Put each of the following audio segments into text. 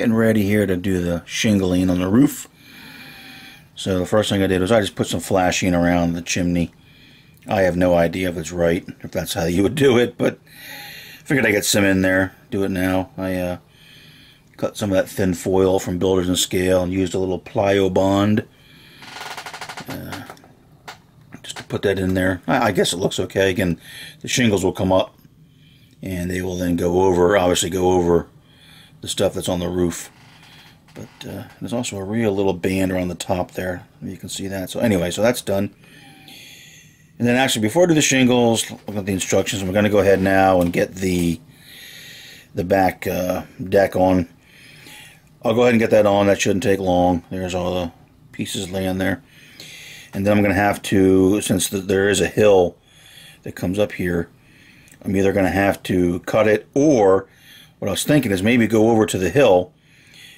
getting ready here to do the shingling on the roof. So the first thing I did was I just put some flashing around the chimney. I have no idea if it's right, if that's how you would do it, but figured I'd get some in there, do it now. I cut some of that thin foil from Builders and Scale and used a little Pliobond just to put that in there. I guess it looks okay. Again, the shingles will come up and they will then go over, obviously go over the stuff that's on the roof. But there's also a real little band around the top there. You can see that. So anyway, so that's done. And then actually, before I do the shingles, look at the instructions. We're going to go ahead now and get the back deck on. I'll go ahead and get that on. That shouldn't take long. There's all the pieces laying there. And then I'm going to have to, since there is a hill that comes up here, I'm either going to have to cut it, or what I was thinking is maybe go over to the hill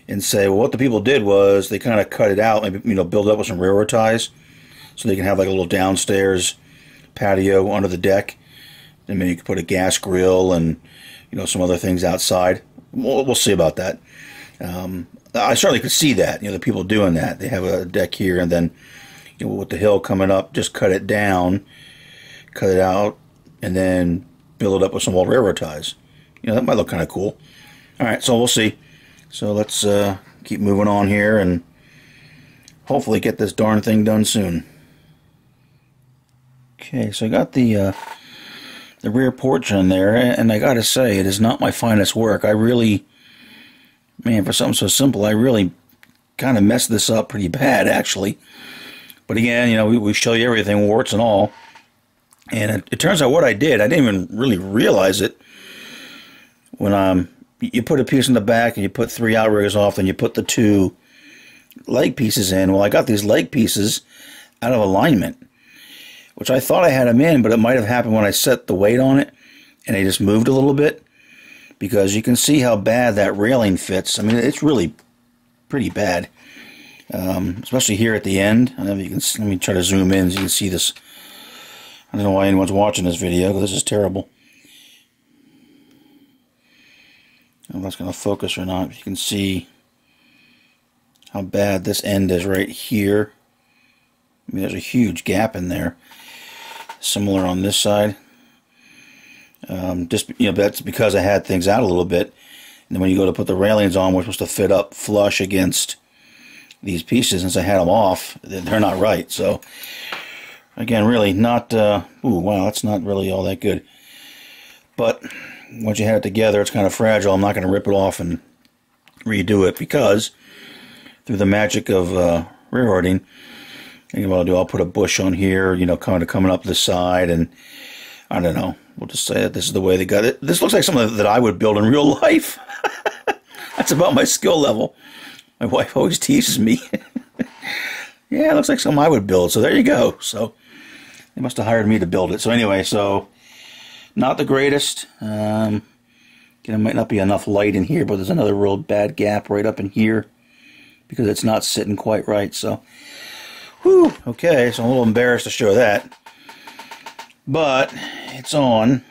and say, well, what the people did was they kind of cut it out, and, you know, build up with some railroad ties so they can have like a little downstairs patio under the deck. And maybe you could put a gas grill and, you know, some other things outside. We'll see about that. I certainly could see that, you know, the people doing that. They have a deck here, and then, you know, with the hill coming up, just cut it down, cut it out, and then build it up with some old railroad ties. You know, that might look kind of cool. All right, so we'll see. So let's keep moving on here and hopefully get this darn thing done soon. Okay, so I got the rear porch on there, and I gotta say, it is not my finest work. I really, man, for something so simple, I really kind of messed this up pretty bad, actually. But again, you know, we show you everything, warts and all. And it turns out what I did, I didn't even really realize it. When you put a piece in the back and you put 3 outriggers off, and you put the 2 leg pieces in. Well, I got these leg pieces out of alignment, which I thought I had them in, but it might have happened when I set the weight on it and they just moved a little bit, because you can see how bad that railing fits. I mean, it's really pretty bad, especially here at the end. I don't know if you can see, let me try to zoom in so you can see this. I don't know why anyone's watching this video, because this is terrible. I don't know if that's going to focus or not. You can see how bad this end is right here. I mean, there's a huge gap in there. Similar on this side. Just, you know, that's because I had things out a little bit. And then when you go to put the railings on, we're supposed to fit up flush against these pieces. Since I had them off, they're not right. So, again, really not... ooh, wow, that's not really all that good. But once you have it together, it's kind of fragile. I'm not going to rip it off and redo it, because through the magic of railroading, I think what I'll do, I'll put a bush on here, you know, kind of coming up the side, and I don't know. We'll just say that this is the way they got it. This looks like something that I would build in real life. That's about my skill level. My wife always teases me. Yeah, it looks like something I would build. So there you go. So they must have hired me to build it. So anyway, so... not the greatest. It might not be enough light in here, but there's another real bad gap right up in here because it's not sitting quite right. So, whew, okay, so I'm a little embarrassed to show that, but it's on.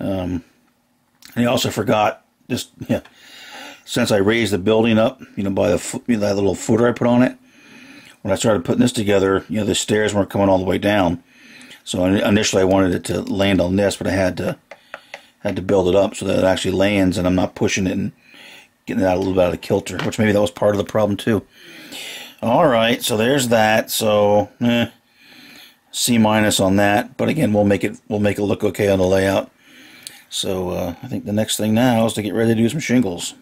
And I also forgot, just, yeah, since I raised the building up, you know, by the, you know, that little footer I put on it, when I started putting this together, you know, the stairs weren't coming all the way down. So initially I wanted it to land on this, but I had to build it up so that it actually lands and I'm not pushing it and getting it out a little bit out of kilter, which maybe that was part of the problem too. All right, so there's that. So C- on that, but again, we'll make it look okay on the layout. So I think the next thing now is to get ready to do some shingles.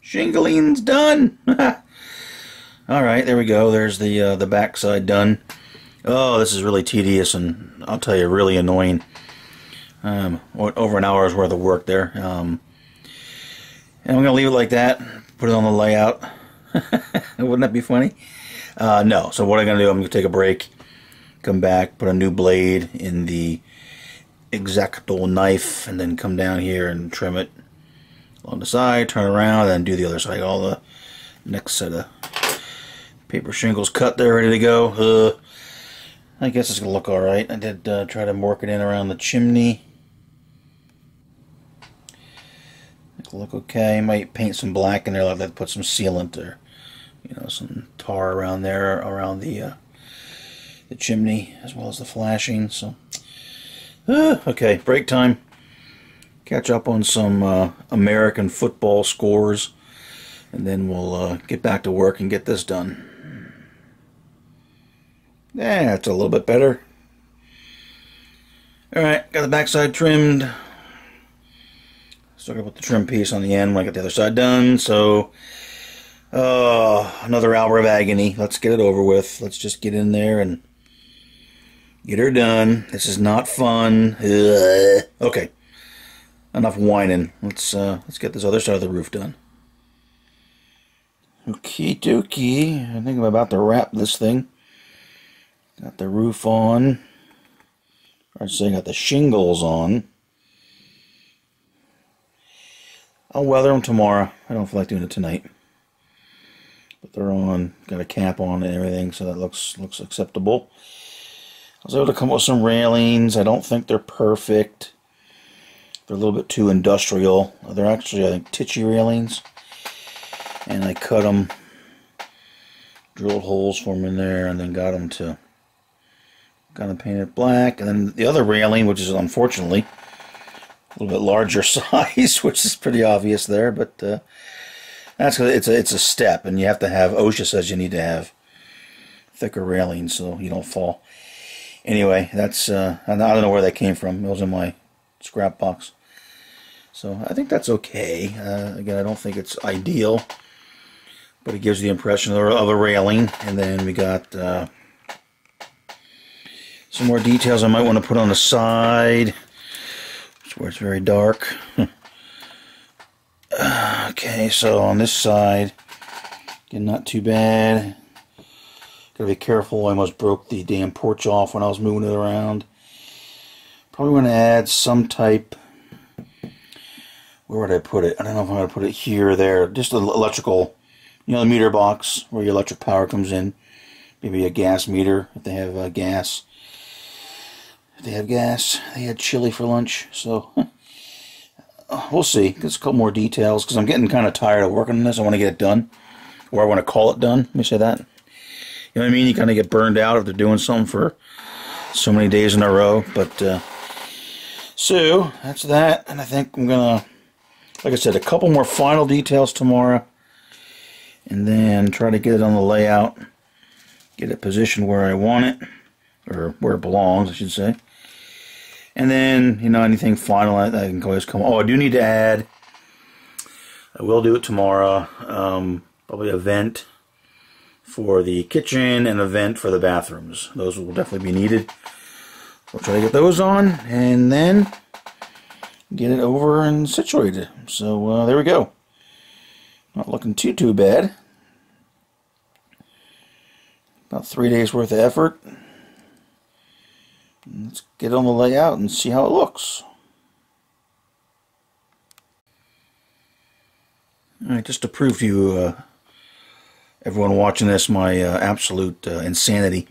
Shingling's done. All right, there we go. There's the back side done. Oh, this is really tedious, and I'll tell you, really annoying. Over an hour's worth of work there. And I'm going to leave it like that, put it on the layout. Wouldn't that be funny? No. So what I'm going to do, I'm going to take a break, come back, put a new blade in the X-Acto knife, and then come down here and trim it along the side, turn around, and do the other side. All the next set of paper shingles cut there, ready to go. I guess it's going to look all right. I did try to work it in around the chimney. to look okay. Might paint some black in there like that, put some sealant or, you know, some tar around there, around the chimney as well as the flashing. So okay, break time. Catch up on some American football scores, and then we'll get back to work and get this done. That's a little bit better. Alright, got the backside trimmed. Still got to put the trim piece on the end when I get the other side done. So, another hour of agony. Let's get it over with. Let's just get in there and get her done. This is not fun. Ugh. Okay. Enough whining. Let's get this other side of the roof done. Okie dokie. I think I'm about to wrap this thing. Got the roof on. I'd say got the shingles on. I'll weather them tomorrow. I don't feel like doing it tonight. But they're on. Got a cap on and everything, so that looks acceptable. I was able to come up with some railings. I don't think they're perfect. They're a little bit too industrial. They're actually, I think, Tichy railings, and I cut them, drilled holes for them in there, and then got them painted black. And then the other railing, which is unfortunately a little bit larger size, which is pretty obvious there, but that's because it's a step, and you have to have, OSHA says you need to have thicker railings so you don't fall. Anyway, that's I don't know where that came from. It was in my scrap box. So I think that's okay. Again, I don't think it's ideal, but it gives the impression of a railing. And then we got some more details I might want to put on the side. That's where it's very dark. Okay, so on this side, again, not too bad. Gotta be careful. I almost broke the damn porch off when I was moving it around. Probably want to add some type. Where would I put it? I don't know if I'm going to put it here or there. Just the electrical, you know, the meter box where your electric power comes in. Maybe a gas meter if they have gas. If they have gas, they had chili for lunch. So we'll see. Just a couple more details because I'm getting kind of tired of working on this. I want to get it done, or I want to call it done. Let me say that. You know what I mean? You kind of get burned out if they're doing something for so many days in a row. But so that's that, and I think I'm gonna, like I said, a couple more final details tomorrow, and then try to get it on the layout, get it positioned where I want it, or where it belongs, I should say. And then, you know, anything final, I can always come. Oh, I do need to add, I will do it tomorrow, probably a vent for the kitchen and a vent for the bathrooms. Those will definitely be needed. We'll try to get those on and then get it over and situated. So there we go. Not looking too bad. About 3 days worth of effort. Let's get on the layout and see how it looks. Alright, just to prove to you, everyone watching this, my absolute insanity,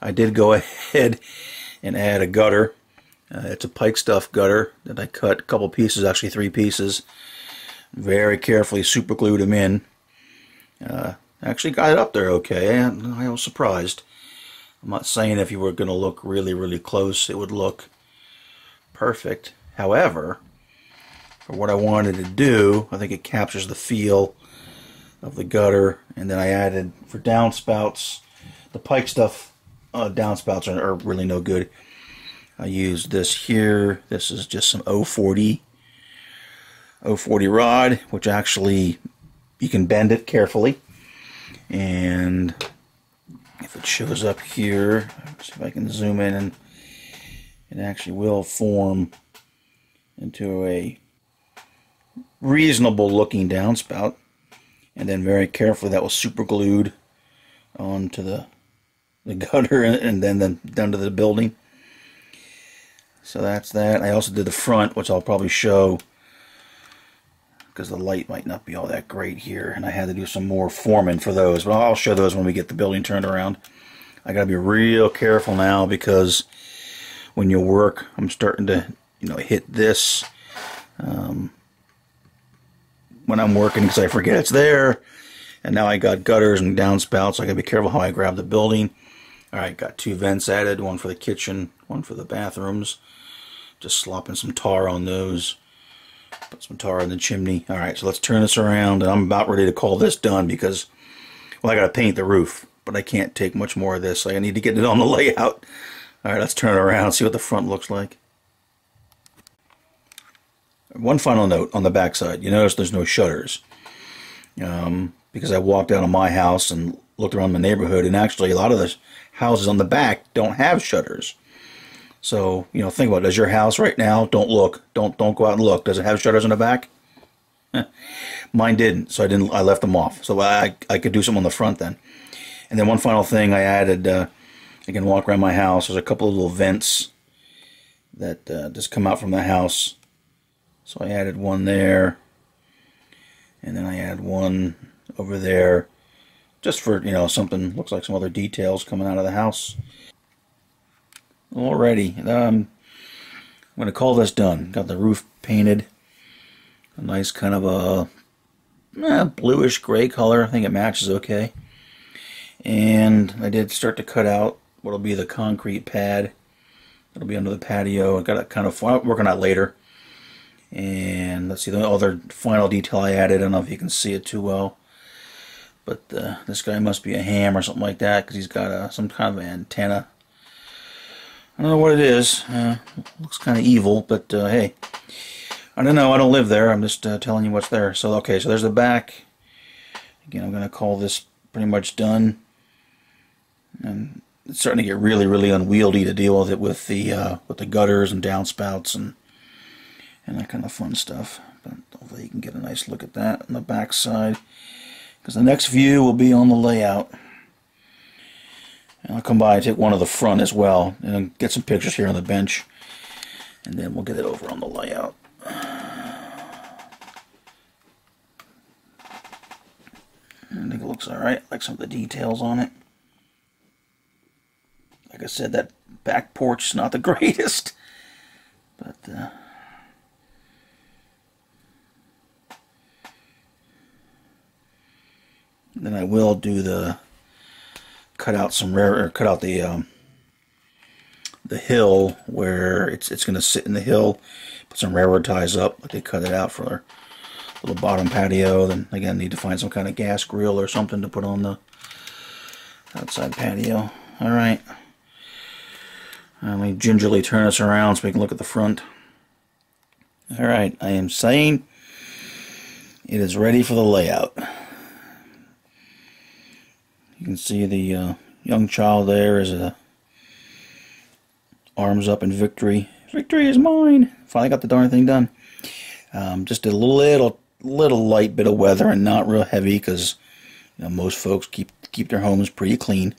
I did go ahead and add a gutter. It's a Pike stuff gutter that I cut a couple pieces, actually 3 pieces, very carefully super glued them in. Actually got it up there okay. I was surprised. I'm not saying if you were going to look really close it would look perfect. However, for what I wanted to do, I think it captures the feel of the gutter. And then I added for downspouts, the Pike stuff. Downspouts are really no good. I used this here. This is just some 040 rod, which actually you can bend it carefully. And if it shows up here, let's see if I can zoom in, and it actually will form into a reasonable looking downspout. And then very carefully that was super glued onto the gutter and then down to the building. So that's that. I also did the front, which I'll probably show because the light might not be all that great here, and I had to do some more forming for those, but I'll show those when we get the building turned around. I gotta be real careful now because when you work, I'm starting to, you know, hit this when I'm working because I forget it's there. And now I got gutters and downspouts, so I gotta be careful how I grab the building. All right, got two vents added, one for the kitchen, one for the bathrooms. Just slopping some tar on those. Put some tar in the chimney. All right, so let's turn this around, and I'm about ready to call this done because, well, I gotta paint the roof, but I can't take much more of this. So I need to get it on the layout. All right, let's turn it around and see what the front looks like. One final note on the backside. You notice there's no shutters. Because I walked out of my house and looked around the neighborhood, and actually a lot of the houses on the back don't have shutters. So, you know, think about it. Does your house right now, don't look, don't go out and look. Does it have shutters on the back? Mine didn't, so I left them off. So I could do something on the front then. And then one final thing I added, I can walk around my house. There's a couple of little vents that just come out from the house. So I added one there, and then I add one over there, just for, you know, something, looks like some other details coming out of the house. Alrighty, I'm going to call this done. Got the roof painted, a nice kind of a bluish gray color. I think it matches okay. And I did start to cut out what'll be the concrete pad. It'll be under the patio. I got it kind of, I'm working on it later. And let's see, the other final detail I added, I don't know if you can see it too well, but this guy must be a ham or something like that, because he's got some kind of antenna. I don't know what it is. Looks kind of evil, but hey, I don't know, I don't live there, I'm just telling you what's there. So okay, so there's the back. Again, I'm going to call this pretty much done, and it's starting to get really unwieldy to deal with it, with the gutters and downspouts and that kind of fun stuff. But hopefully you can get a nice look at that on the back side, because the next view will be on the layout. And I'll come by and take one of the front as well, and get some pictures here on the bench, and then we'll get it over on the layout. I think it looks alright, like some of the details on it. Like I said, that back porch is not the greatest, but then I will do the cut out the hill where it's going to sit in the hill. Put some railroad ties up, like they cut it out for their little bottom patio. Then again, need to find some kind of gas grill or something to put on the outside patio. All right, let me gingerly turn this around so we can look at the front. All right, I am saying it is ready for the layout. You can see the young child there is arms up in victory. Victory is mine! Finally got the darn thing done. Just a little light bit of weather, and not real heavy, because, you know, most folks keep their homes pretty clean.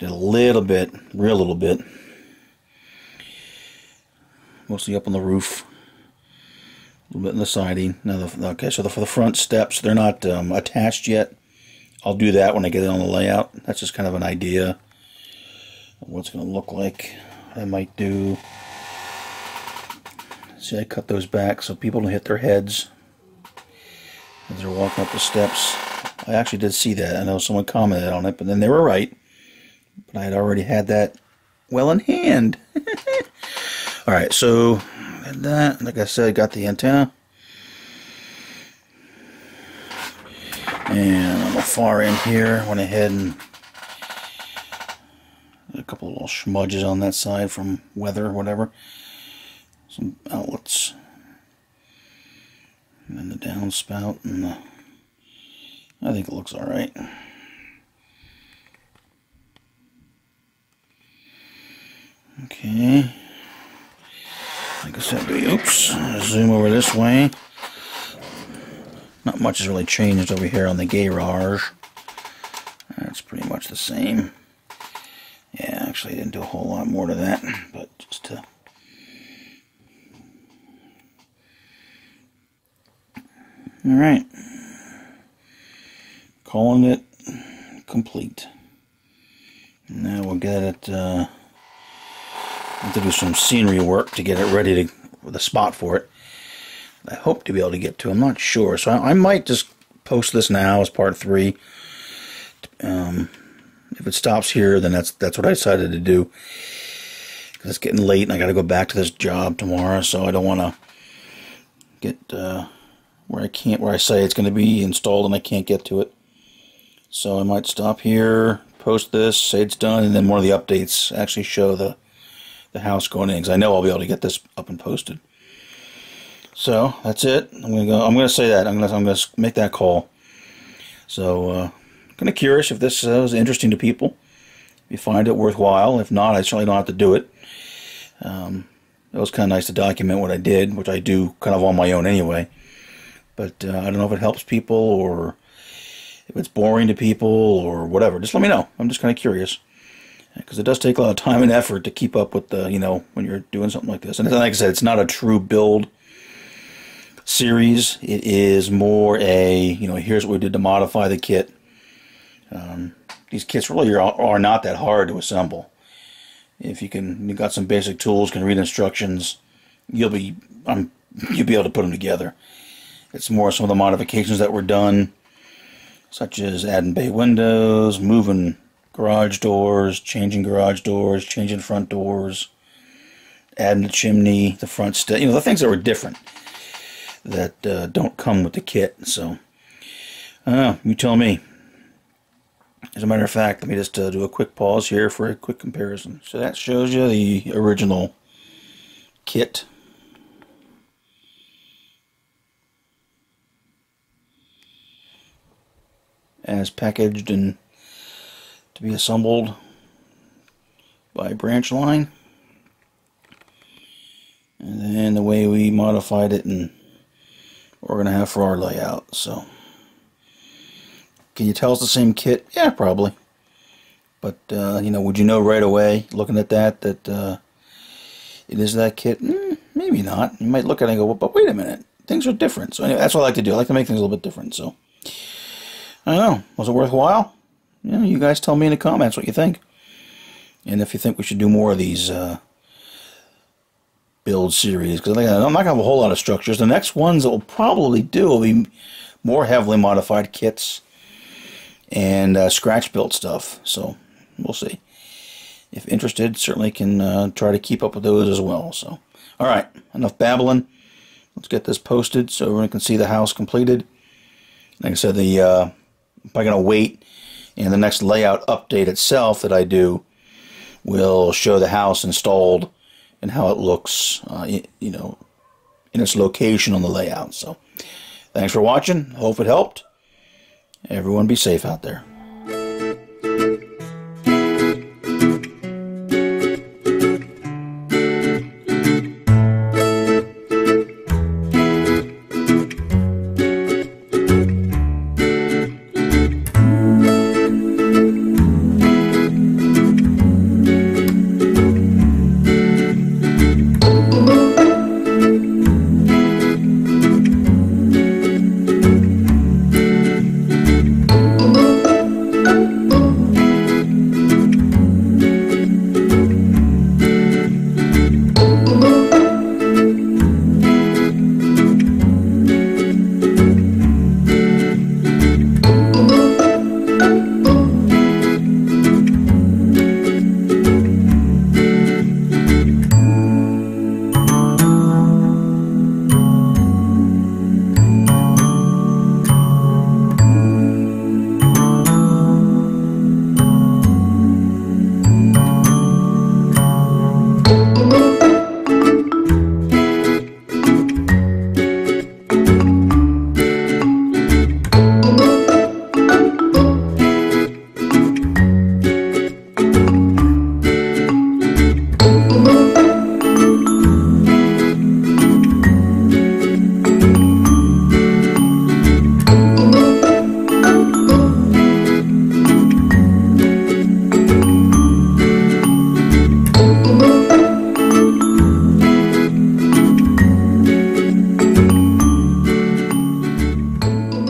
Did a little bit, real little bit, mostly up on the roof, a little bit in the siding. Now, okay, so for the front steps, they're not attached yet. I'll do that when I get it on the layout. That's just kind of an idea of what it's going to look like. I might do, see, I cut those back so people don't hit their heads as they're walking up the steps. I actually did see that. I know someone commented on it, but then they were right. But I had already had that well in hand. Alright, so that, like I said, I got the antenna. And on the far end here, went ahead and a couple of little smudges on that side from weather or whatever. Some outlets. And then the downspout, and the, I think it looks alright. Okay. Like I said, oops, I'll zoom over this way. Not much has really changed over here on the garage. That's pretty much the same. Yeah, actually I didn't do a whole lot more to that, but just to... Alright. Calling it complete. Now we'll get it, I have to do some scenery work to get it ready to, with a spot for it. I hope to be able to get to. I'm not sure, so I might just post this now as part 3. If it stops here, then that's what I decided to do. Because it's getting late, and I got to go back to this job tomorrow, so I don't want to get where I say it's going to be installed and I can't get to it. So I might stop here, post this, say it's done, and then one of the updates actually show the house going in, because I know I'll be able to get this up and posted. So that's it. I'm gonna say that. I'm gonna make that call. So kind of curious if this is interesting to people. If you find it worthwhile, if not, I certainly don't have to do it. It was kind of nice to document what I did, which I do kind of on my own anyway. But I don't know if it helps people or if it's boring to people or whatever. Just let me know. I'm just kind of curious, because it does take a lot of time and effort to keep up with the, you know, when you're doing something like this. And like I said, it's not a true build series. It is more a, you know, here's what we did to modify the kit. These kits really are not that hard to assemble. If you can, you got some basic tools, can read instructions, you'll be able to put them together. It's more some of the modifications that were done, such as adding bay windows, moving garage doors, changing garage doors, changing front doors, adding the chimney, the front step, you know, the things that were different that don't come with the kit. So you tell me. As a matter of fact, let me just do a quick pause here for a quick comparison. So that shows you the original kit. As packaged and to be assembled by Branchline. And then the way we modified it and we're going to have for our layout. So can you tell it's the same kit? Yeah, probably. But you know, would you know right away looking at that it is that kit? Maybe not. You might look at it and go, well, but wait a minute, things are different. So anyway, that's what I like to do. I like to make things a little bit different. So I don't know, was it worthwhile? You know, you guys tell me in the comments what you think, and if you think we should do more of these build series, because I'm not gonna have a whole lot of structures. The next ones that we'll probably do will be more heavily modified kits and scratch built stuff. So we'll see. If interested, certainly can try to keep up with those as well. So all right, enough babbling. Let's get this posted so everyone can see the house completed. Like I said, the probably gonna wait, and the next layout update itself that I do will show the house installed and how it looks, you know, in its location on the layout. So thanks for watching. Hope it helped. Everyone be safe out there.